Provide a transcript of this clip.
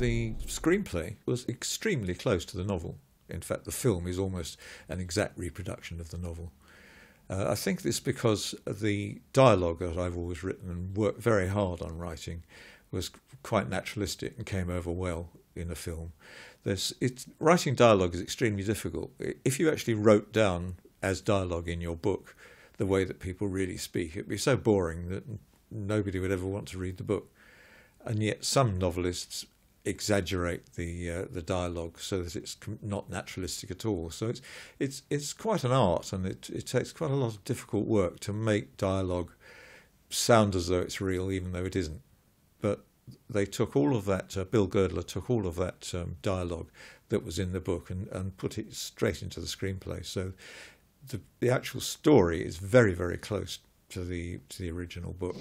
The screenplay was extremely close to the novel. In fact, the film is almost an exact reproduction of the novel. I think this because the dialogue that I've always written and worked very hard on writing was quite naturalistic and came over well in a film. Writing dialogue is extremely difficult. If you actually wrote down as dialogue in your book the way that people really speak, it'd be so boring that nobody would ever want to read the book. And yet some novelists exaggerate the dialogue so that it's not naturalistic at all. So it's quite an art, and it takes quite a lot of difficult work to make dialogue sound as though it's real, even though it isn't. But they took all of that. Bill Girdler took all of that dialogue that was in the book and put it straight into the screenplay. So the actual story is very, very close to the original book.